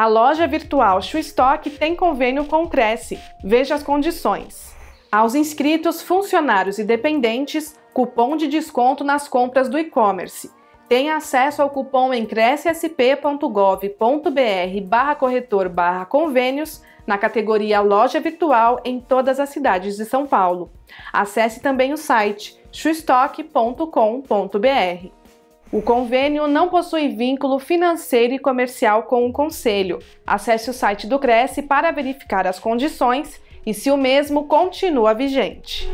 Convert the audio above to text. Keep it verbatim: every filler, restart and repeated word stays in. A loja virtual Shoestock tem convênio com o CRECI. Veja as condições. Aos inscritos, funcionários e dependentes, cupom de desconto nas compras do e-commerce. Tenha acesso ao cupom em crecisp ponto gov ponto br barra corretor barra convênios na categoria Loja Virtual em todas as cidades de São Paulo. Acesse também o site shoestock ponto com ponto br. O convênio não possui vínculo financeiro e comercial com o Conselho. Acesse o site do CRECI para verificar as condições e se o mesmo continua vigente.